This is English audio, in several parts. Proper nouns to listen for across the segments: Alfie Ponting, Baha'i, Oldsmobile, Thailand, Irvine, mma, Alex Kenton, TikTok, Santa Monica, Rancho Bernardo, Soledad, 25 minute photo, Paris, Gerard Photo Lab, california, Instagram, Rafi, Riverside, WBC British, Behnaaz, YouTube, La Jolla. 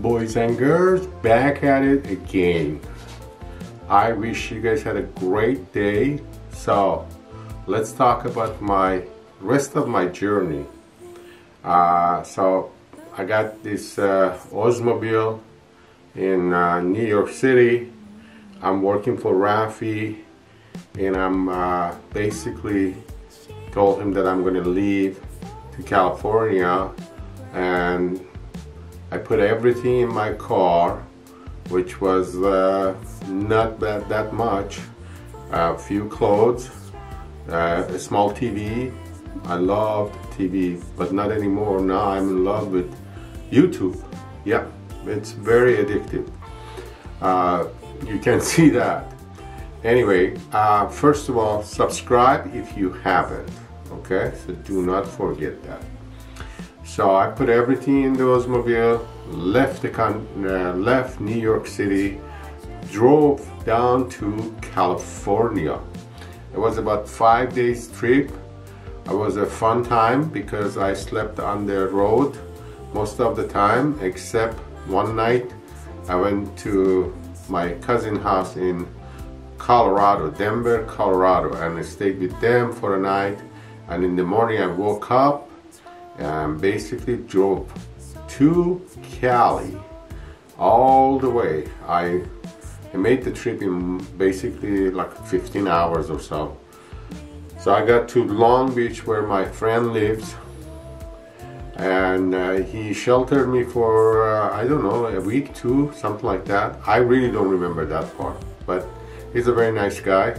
boys and girls, back at it again. I wish you guys had a great day. So let's talk about my rest of my journey. So I got this Oldsmobile in New York City. I'm working for Rafi, and I'm basically told him that I'm gonna leave to California, and I put everything in my car, which was not that much. A few clothes, a small TV. I loved TV, but not anymore. Now I'm in love with YouTube. Yeah, it's very addictive. You can see that. Anyway, first of all, subscribe if you haven't. Okay, so do not forget that. So I put everything in the Oldsmobile, left New York City, drove down to California. It was about 5 days trip. It was a fun time because I slept on the road most of the time, except one night I went to my cousin's house in Colorado, Denver, Colorado, and I stayed with them for a night. And in the morning I woke up and basically drove to Cali all the way. I made the trip in basically like 15 hours or so. So I got to Long Beach where my friend lives, and he sheltered me for, I don't know, a week, two, something like that. I really don't remember that part, but he's a very nice guy.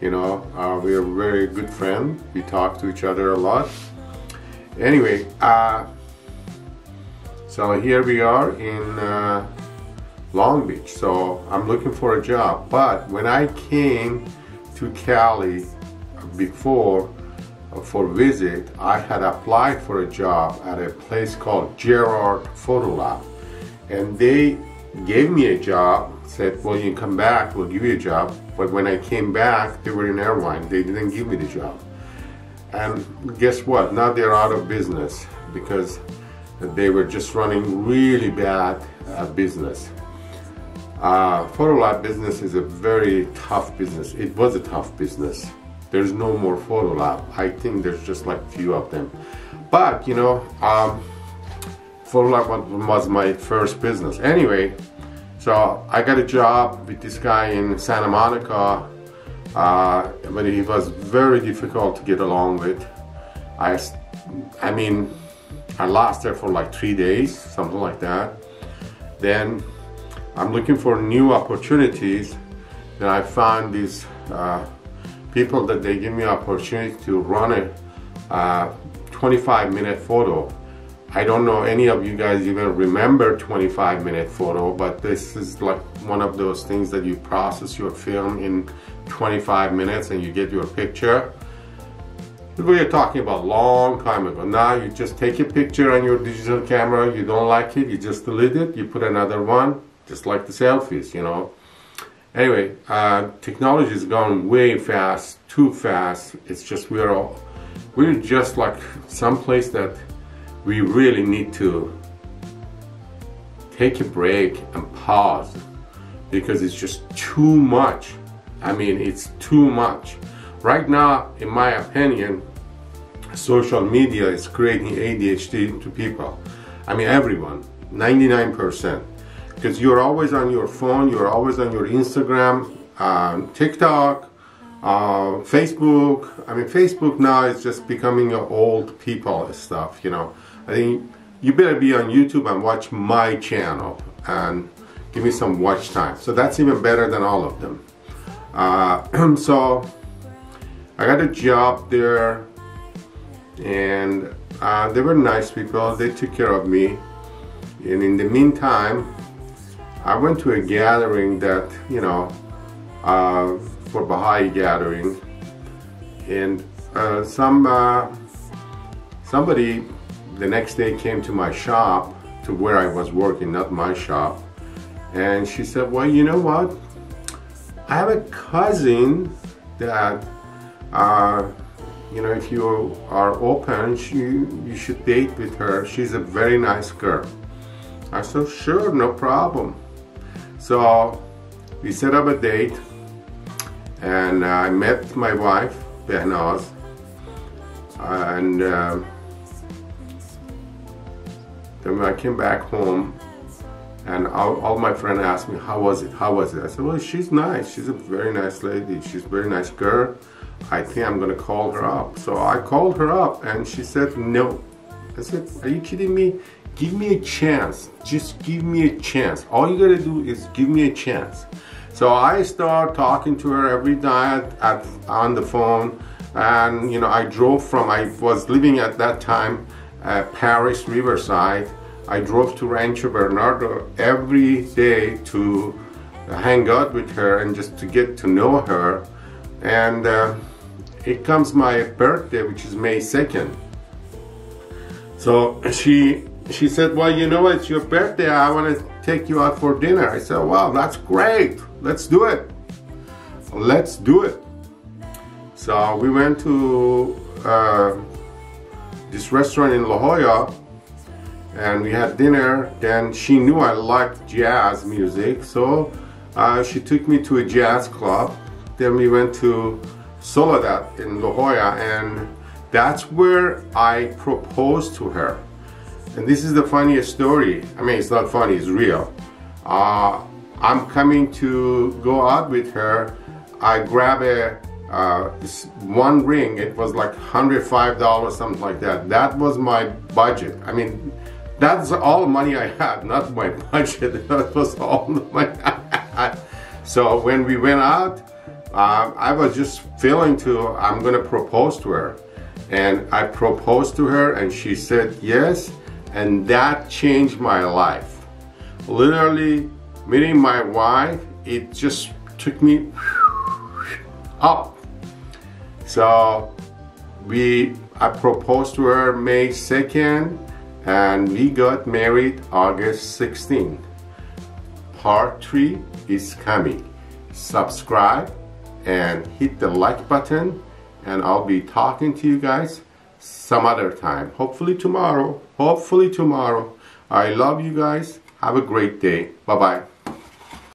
You know, we're very good friends. We talk to each other a lot. Anyway, so here we are in Long Beach. So I'm looking for a job, but when I came to Cali before for visit, I had applied for a job at a place called Gerard Photo Lab, and they gave me a job, said, well, you can come back, we'll give you a job. But when I came back, they were in Irvine. They didn't give me the job. And guess what? Now they're out of business because they were just running really bad business. Photo lab business is a very tough business. It was a tough business. There's no more photo lab. I think there's just like few of them. But you know, photo lab was my first business. Anyway, so I got a job with this guy in Santa Monica. But he was very difficult to get along with. I mean, I lost there for like 3 days, something like that. Then I'm looking for new opportunities. Then I found these people that they give me opportunity to run a 25-minute photo. I don't know any of you guys even remember 25-minute photo, but this is like one of those things that you process your film in 25 minutes and you get your picture. We are talking about long time ago. Now you just take a picture on your digital camera, you don't like it, you just delete it, you put another one, just like the selfies, you know. Anyway, technology is going way fast, too fast. It's just we're just like someplace that we really need to take a break and pause because it's just too much. I mean, it's too much. Right now, in my opinion, social media is creating ADHD to people. I mean, everyone, 99%. Because you're always on your phone, you're always on your Instagram, TikTok, Facebook. I mean, Facebook now is just becoming old people stuff, you know. I think you better be on YouTube and watch my channel and give me some watch time. So that's even better than all of them. So I got a job there, and they were nice people. They took care of me, and in the meantime I went to a gathering that, you know, for Baha'i gathering, and somebody the next day came to my shop, to where I was working, not my shop, and she said, well, you know what, I have a cousin that, you know, if you are open, you should date with her. She's a very nice girl. I said, sure, no problem. So we set up a date, and I met my wife, Behnaaz, and then when I came back home, and all my friends asked me, how was it, how was it? I said, well, she's nice, she's a very nice lady, she's a very nice girl. I think I'm gonna call her up. So I called her up, and she said no. I said, are you kidding me? Give me a chance, just give me a chance. All you gotta do is give me a chance. So I start talking to her every night on the phone, and you know, I drove from, I was living at that time Paris, Riverside. I drove to Rancho Bernardo every day to hang out with her and just to get to know her. And it comes my birthday, which is May 2nd. So she said, well, you know, it's your birthday, I want to take you out for dinner. I said, wow, that's great, let's do it, let's do it. So we went to this restaurant in La Jolla, and we had dinner. Then she knew I liked jazz music, so she took me to a jazz club. Then we went to Soledad in La Jolla, and that's where I proposed to her. And this is the funniest story. I mean, it's not funny, it's real. I'm coming to go out with her. I grab a one ring. It was like $105, something like that. That was my budget. I mean, that's all money I had, not my budget. That was all the money I had. So when we went out, I was just feeling I'm gonna propose to her. And I proposed to her, and she said yes, and that changed my life. Literally, meeting my wife, it just took me up. So I proposed to her May 2nd, and we got married August 16th. Part 3 is coming. Subscribe and hit the like button, and I'll be talking to you guys some other time. Hopefully tomorrow. Hopefully tomorrow. I love you guys. Have a great day. Bye-bye.